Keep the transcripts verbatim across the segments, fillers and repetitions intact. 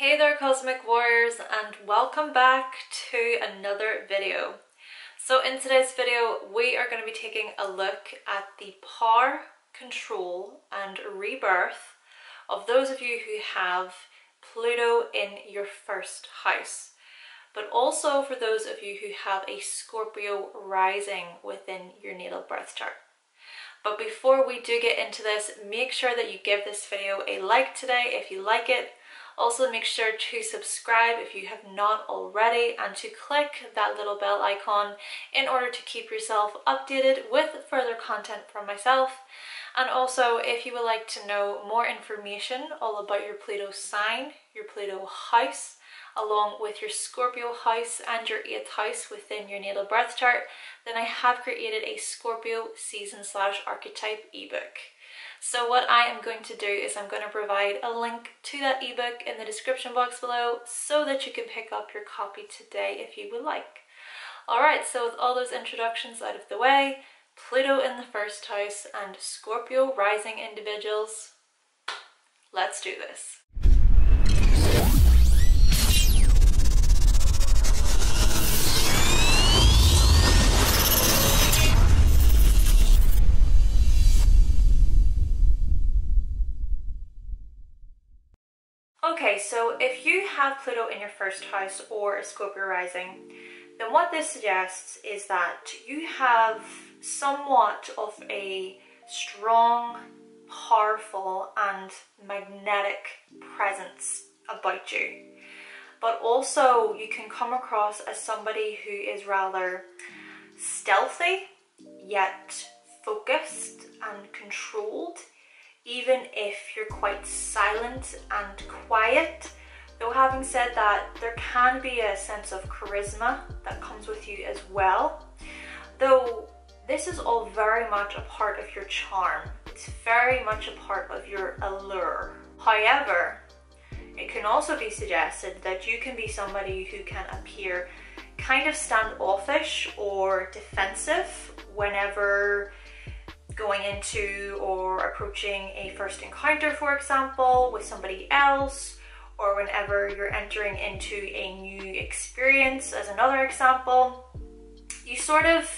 Hey there Cosmic Warriors, and welcome back to another video. So in today's video we are going to be taking a look at the power, control and rebirth of those of you who have Pluto in your first house, but also for those of you who have a Scorpio rising within your natal birth chart. But before we do get into this, make sure that you give this video a like today if you like it. Also make sure to subscribe if you have not already and to click that little bell icon in order to keep yourself updated with further content from myself. And also if you would like to know more information all about your Pluto sign, your Pluto house, along with your Scorpio house and your eighth house within your natal birth chart, then I have created a Scorpio season slash archetype ebook. So what I am going to do is I'm going to provide a link to that ebook in the description box below so that you can pick up your copy today if you would like. Alright, so with all those introductions out of the way, Pluto in the first house and Scorpio rising individuals, let's do this. Okay, so if you have Pluto in your first house or a Scorpio rising, then what this suggests is that you have somewhat of a strong, powerful and magnetic presence about you. But also you can come across as somebody who is rather stealthy, yet focused and controlled. Even if you're quite silent and quiet, though having said that, there can be a sense of charisma that comes with you as well. Though this is all very much a part of your charm, it's very much a part of your allure. However, it can also be suggested that you can be somebody who can appear kind of standoffish or defensive whenever going into or approaching a first encounter, for example, with somebody else, or whenever you're entering into a new experience, as another example. You sort of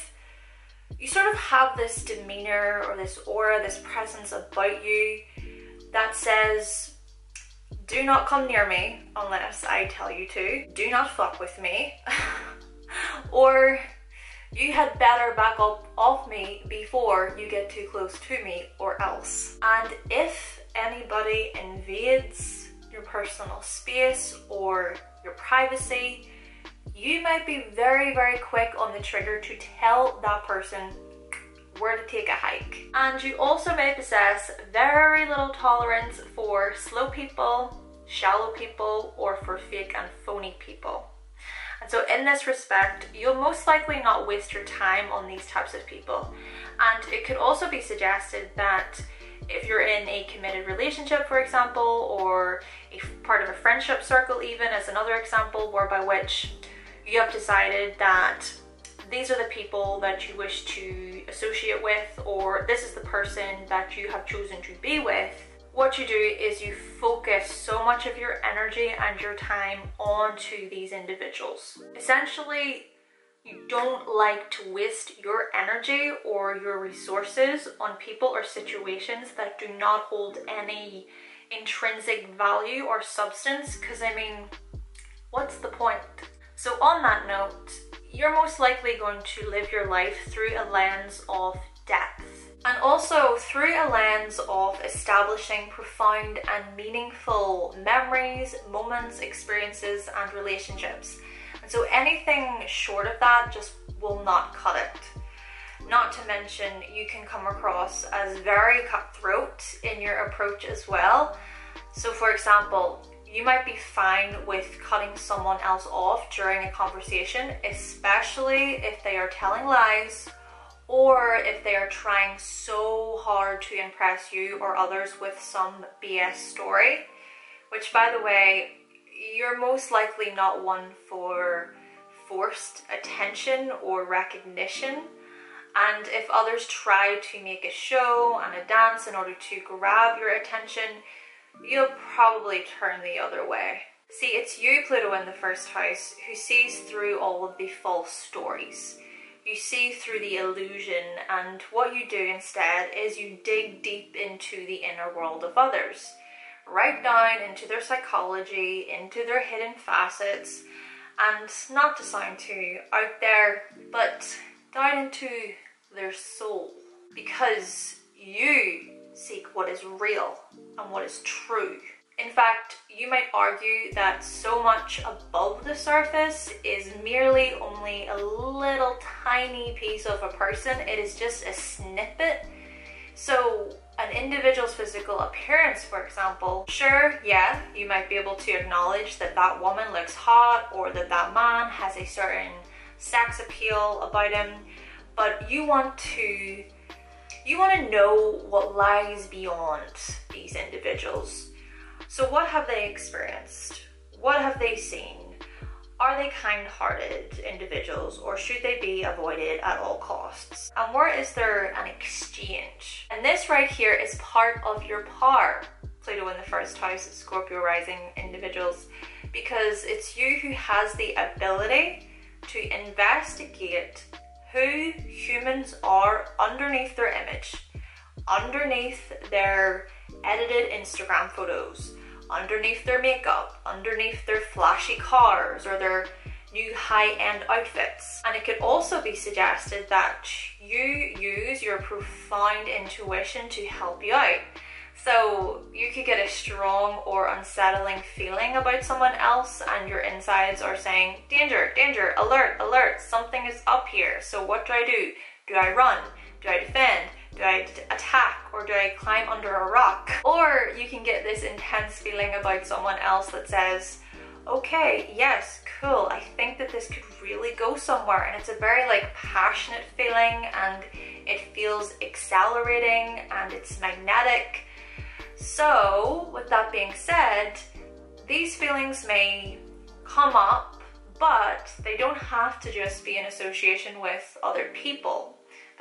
you sort of have this demeanor or this aura, this presence about you that says, do not come near me unless I tell you to, do not fuck with me, or you had better back up off me before you get too close to me or else. And if anybody invades your personal space or your privacy, you might be very, very quick on the trigger to tell that person where to take a hike. And you also may possess very little tolerance for slow people, shallow people, or for fake and phony people. And so in this respect, you'll most likely not waste your time on these types of people. And it could also be suggested that if you're in a committed relationship, for example, or a part of a friendship circle even, as another example, whereby which you have decided that these are the people that you wish to associate with, or this is the person that you have chosen to be with, what you do is you focus so much of your energy and your time onto these individuals. Essentially, you don't like to waste your energy or your resources on people or situations that do not hold any intrinsic value or substance, because I mean, what's the point? So on that note, you're most likely going to live your life through a lens of depth. And also through a lens of establishing profound and meaningful memories, moments, experiences and relationships. And so anything short of that just will not cut it. Not to mention you can come across as very cutthroat in your approach as well. So for example, you might be fine with cutting someone else off during a conversation, especially if they are telling lies, or if they are trying so hard to impress you or others with some B S story, which by the way, you're most likely not one for forced attention or recognition. And if others try to make a show and a dance in order to grab your attention, you'll probably turn the other way. It's you, Pluto, in the first house who sees through all of the false stories. You see through the illusion, and what you do instead is you dig deep into the inner world of others, right down into their psychology, into their hidden facets, and not to sound too out there, but down into their soul, because you seek what is real and what is true. In fact, you might argue that so much above the surface is merely only a little tiny piece of a person. It is just a snippet. So an individual's physical appearance, for example, sure, yeah, you might be able to acknowledge that that woman looks hot or that that man has a certain sex appeal about him, but you want to, you want to know what lies beyond these individuals. So what have they experienced? What have they seen? Are they kind-hearted individuals, or should they be avoided at all costs? And where is there an exchange? And this right here is part of your power, Pluto in the first house of Scorpio rising individuals, because it's you who has the ability to investigate who humans are underneath their image, underneath their edited Instagram photos, underneath their makeup, underneath their flashy cars or their new high-end outfits. And it could also be suggested that you use your profound intuition to help you out. So you could get a strong or unsettling feeling about someone else, and your insides are saying, danger, danger, alert, alert, something is up here. So what do I do? Do I run? Do I defend? Do I attack, or do I climb under a rock? Or you can get this intense feeling about someone else that says, okay, yes, cool, I think that this could really go somewhere. And it's a very like passionate feeling, and it feels accelerating, and it's magnetic. So with that being said, these feelings may come up, but they don't have to just be in association with other people.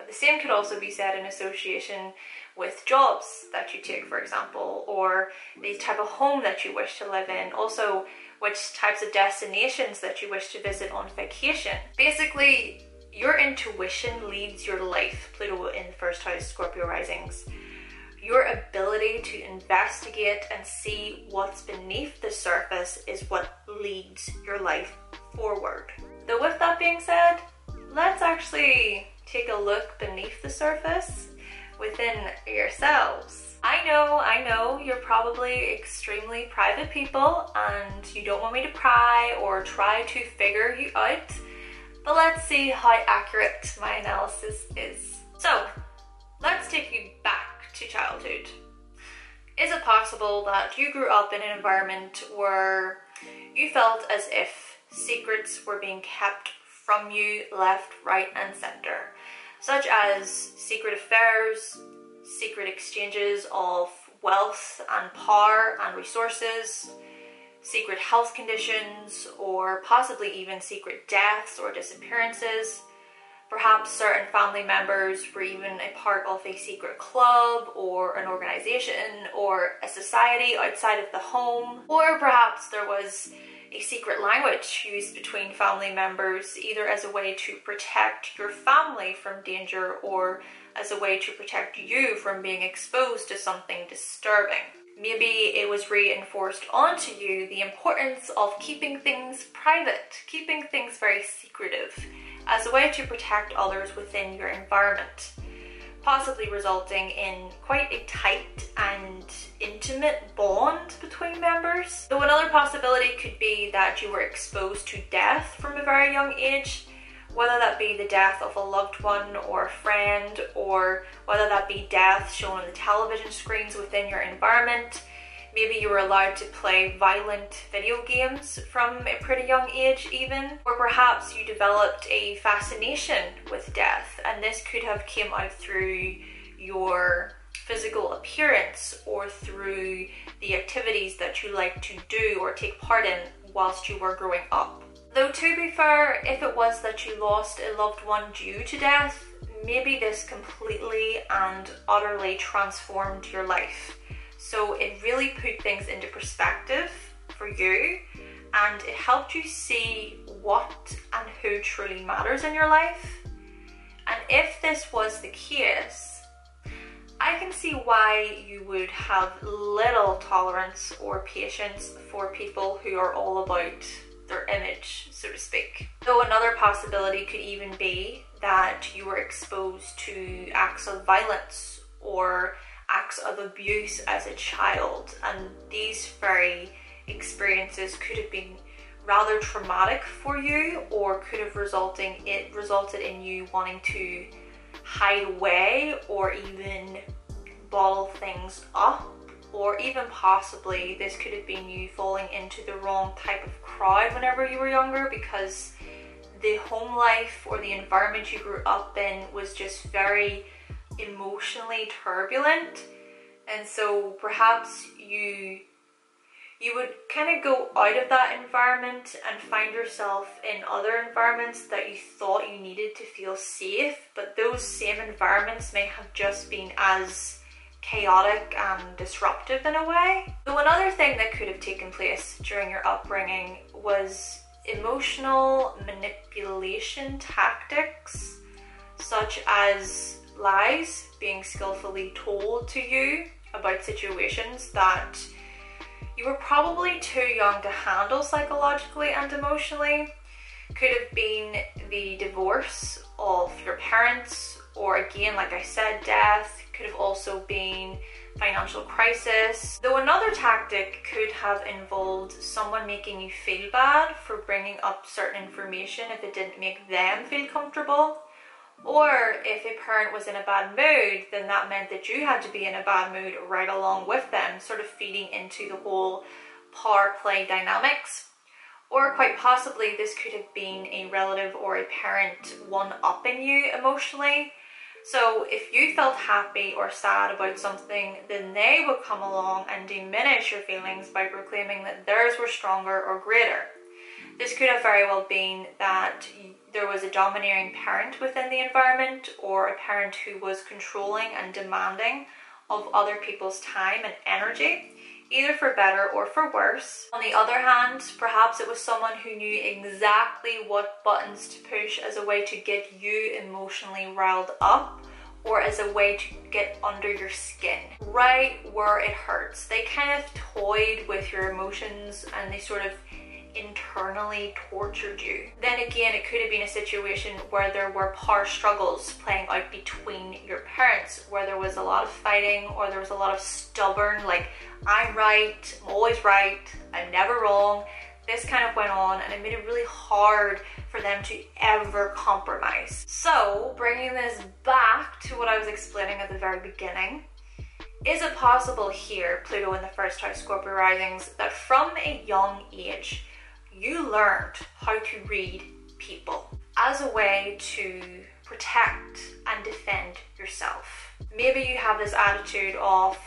The same could also be said in association with jobs that you take, for example, or the type of home that you wish to live in, also which types of destinations that you wish to visit on vacation. Basically, your intuition leads your life, Pluto in the first house, Scorpio risings. Your ability to investigate and see what's beneath the surface is what leads your life forward. Though with that being said, let's actually take a look beneath the surface within yourselves. I know, I know, you're probably extremely private people and you don't want me to pry or try to figure you out, but let's see how accurate my analysis is. So, let's take you back to childhood. Is it possible that you grew up in an environment where you felt as if secrets were being kept from you left, right and center, such as secret affairs, secret exchanges of wealth and power and resources, secret health conditions, or possibly even secret deaths or disappearances? Perhaps certain family members were even a part of a secret club or an organization or a society outside of the home, or perhaps there was a secret language used between family members, either as a way to protect your family from danger or as a way to protect you from being exposed to something disturbing. Maybe it was reinforced onto you the importance of keeping things private, keeping things very secretive, as a way to protect others within your environment, possibly resulting in quite a tight and intimate bond between members. Though another possibility could be that you were exposed to death from a very young age, whether that be the death of a loved one or a friend, or whether that be death shown on the television screens within your environment. Maybe you were allowed to play violent video games from a pretty young age even, or perhaps you developed a fascination with death, and this could have came out through your physical appearance or through the activities that you like to do or take part in whilst you were growing up. Though to be fair, if it was that you lost a loved one due to death, maybe this completely and utterly transformed your life. So it really put things into perspective for you, and it helped you see what and who truly matters in your life. And if this was the case, I can see why you would have little tolerance or patience for people who are all about their image, so to speak. So another possibility could even be that you were exposed to acts of violence or acts of abuse as a child, and these very experiences could have been rather traumatic for you, or could have resulting it resulted in you wanting to hide away or even bottle things up, or even possibly this could have been you falling into the wrong type of crowd whenever you were younger, because the home life or the environment you grew up in was just very emotionally turbulent. And so perhaps you you would kind of go out of that environment and find yourself in other environments that you thought you needed to feel safe, but those same environments may have just been as chaotic and disruptive in a way. So another thing that could have taken place during your upbringing was emotional manipulation tactics, such as lies being skillfully told to you about situations that you were probably too young to handle psychologically and emotionally. Could have been the divorce of your parents, or again, like I said, death. Could have also been financial crisis. Though another tactic could have involved someone making you feel bad for bringing up certain information if it didn't make them feel comfortable. Or if a parent was in a bad mood, then that meant that you had to be in a bad mood right along with them, sort of feeding into the whole power play dynamics. Or quite possibly this could have been a relative or a parent one-upping you emotionally. So if you felt happy or sad about something, then they would come along and diminish your feelings by proclaiming that theirs were stronger or greater. This could have very well been that there was a domineering parent within the environment, or a parent who was controlling and demanding of other people's time and energy, either for better or for worse. On the other hand, perhaps it was someone who knew exactly what buttons to push as a way to get you emotionally riled up, or as a way to get under your skin, right where it hurts. They kind of toyed with your emotions and they sort of internally tortured you. Then again, it could have been a situation where there were power struggles playing out between your parents, where there was a lot of fighting, or there was a lot of stubborn, like, I'm right, I'm always right, I'm never wrong. This kind of went on, and it made it really hard for them to ever compromise. So bringing this back to what I was explaining at the very beginning, is it possible here, Pluto in the first house Scorpio risings, that from a young age you learned how to read people as a way to protect and defend yourself? Maybe you have this attitude of,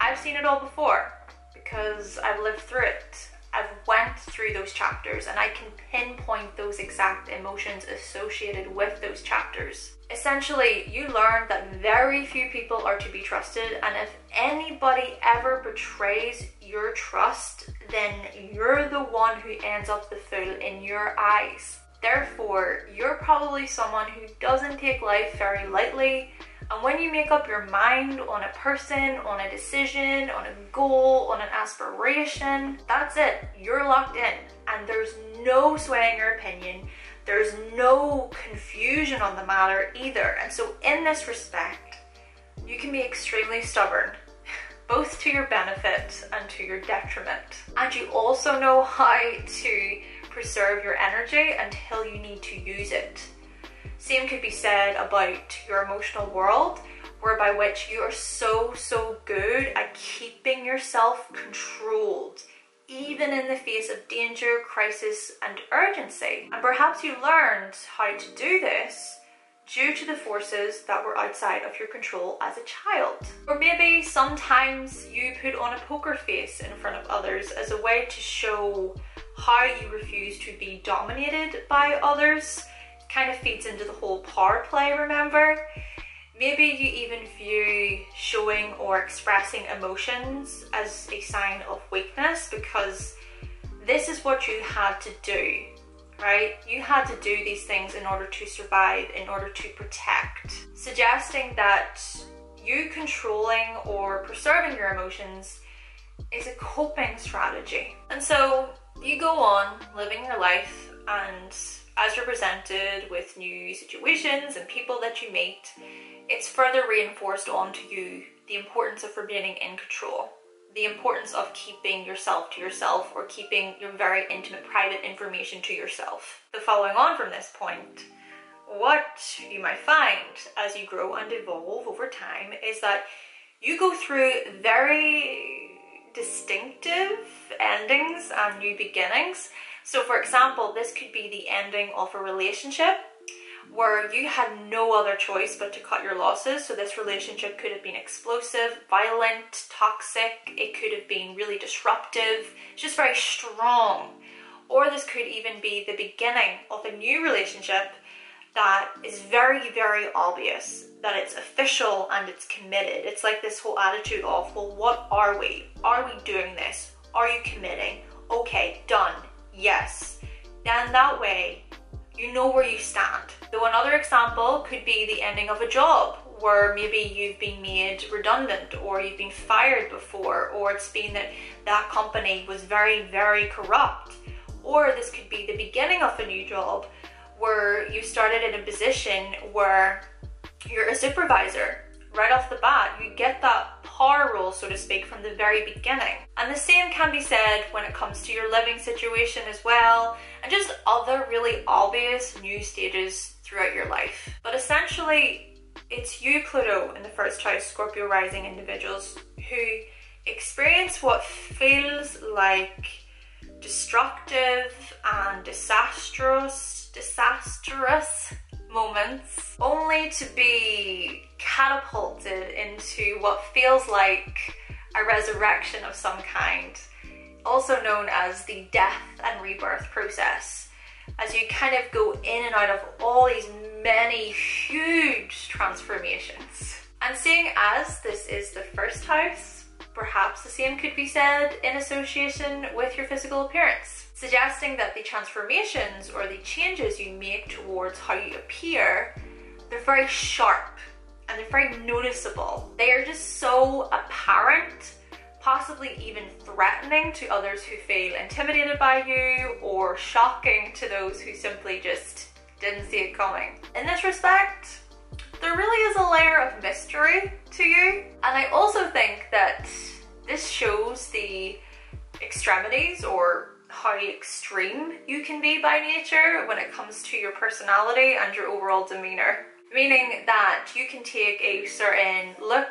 I've seen it all before because I've lived through it. I've went through those chapters and I can pinpoint those exact emotions associated with those chapters. Essentially, you learn that very few people are to be trusted, and if anybody ever betrays your trust, then you're the one who ends up the fool in your eyes. Therefore, you're probably someone who doesn't take life very lightly, and when you make up your mind on a person, on a decision, on a goal, on an aspiration, that's it. You're locked in, and there's no swaying your opinion. There's no confusion on the matter either. And so in this respect, you can be extremely stubborn, both to your benefit and to your detriment. And you also know how to preserve your energy until you need to use it. Same could be said about your emotional world, whereby which you are so, so good at keeping yourself controlled, even in the face of danger, crisis, and urgency. And perhaps you learned how to do this due to the forces that were outside of your control as a child. Or maybe sometimes you put on a poker face in front of others as a way to show how you refuse to be dominated by others. It kind of feeds into the whole power play, remember? Maybe you even view showing or expressing emotions as a sign of weakness, because this is what you had to do, right? You had to do these things in order to survive, in order to protect. Suggesting that you controlling or preserving your emotions is a coping strategy. And so you go on living your life, and as you're presented with new situations and people that you meet, it's further reinforced onto you the importance of remaining in control, the importance of keeping yourself to yourself, or keeping your very intimate, private information to yourself. So following on from this point, what you might find as you grow and evolve over time is that you go through very distinctive endings and new beginnings. So for example, this could be the ending of a relationship where you had no other choice but to cut your losses. So this relationship could have been explosive, violent, toxic. It could have been really disruptive, just very strong. Or this could even be the beginning of a new relationship that is very, very obvious, that it's official and it's committed. It's like this whole attitude of, well, what are we? Are we doing this? Are you committing? Okay, done, yes. Then that way, you know where you stand. So another example could be the ending of a job where maybe you've been made redundant, or you've been fired before, or it's been that that company was very, very corrupt. Or this could be the beginning of a new job where you started in a position where you're a supervisor. Right off the bat, you get that power role, so to speak, from the very beginning. And the same can be said when it comes to your living situation as well, and just other really obvious new stages throughout your life. But essentially, it's you, Pluto, in the first house, Scorpio rising individuals, who experience what feels like destructive and disastrous, disastrous moments, only to be catapulted into what feels like a resurrection of some kind, also known as the death and rebirth process, as you kind of go in and out of all these many huge transformations. And seeing as this is the first house, perhaps the same could be said in association with your physical appearance, suggesting that the transformations or the changes you make towards how you appear, they're very sharp and they're very noticeable. They are just so apparent, possibly even threatening to others who feel intimidated by you, or shocking to those who simply just didn't see it coming. In this respect, there really is a layer of mystery to you. And I also think that this shows the extremities, or how extreme you can be by nature when it comes to your personality and your overall demeanor. Meaning that you can take a certain look,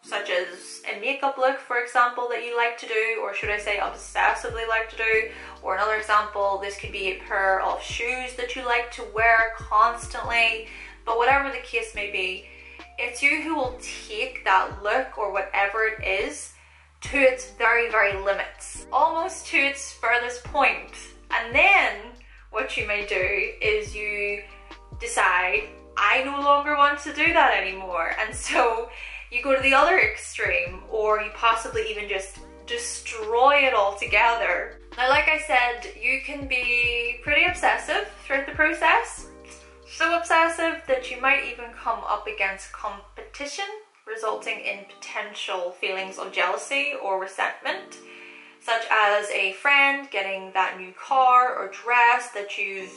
such as a makeup look, for example, that you like to do, or should I say obsessively like to do. Or another example, this could be a pair of shoes that you like to wear constantly. But whatever the case may be, it's you who will take that look, or whatever it is, to its very, very limits, almost to its furthest point. And then what you may do is you decide, I no longer want to do that anymore. And so you go to the other extreme, or you possibly even just destroy it altogether. Now, like I said, you can be pretty obsessive throughout the process. So obsessive that you might even come up against competition, resulting in potential feelings of jealousy or resentment, such as a friend getting that new car or dress that you've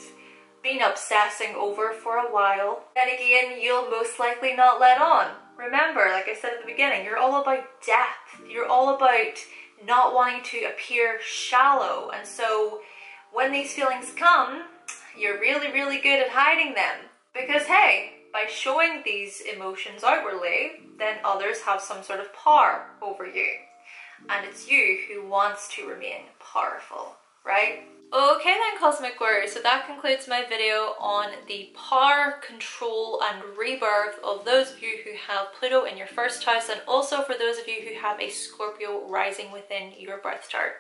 been obsessing over for a while. Then again, you'll most likely not let on. Remember, like I said at the beginning, you're all about depth. You're all about not wanting to appear shallow. And so when these feelings come, you're really, really good at hiding them, because hey, by showing these emotions outwardly, then others have some sort of power over you, and it's you who wants to remain powerful, right? Okay then, Cosmic Warriors, so that concludes my video on the power, control and rebirth of those of you who have Pluto in your first house, and also for those of you who have a Scorpio rising within your birth chart.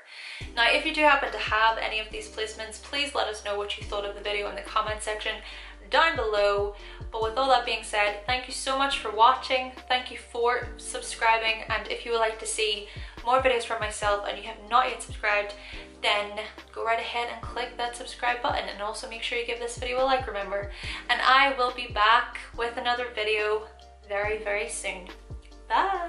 Now, if you do happen to have any of these placements, please let us know what you thought of the video in the comment section down below. But with all that being said, thank you so much for watching, thank you for subscribing, and if you would like to see more videos from myself and you have not yet subscribed, then go right ahead and click that subscribe button, and also make sure you give this video a like, remember. And I will be back with another video very, very soon. Bye!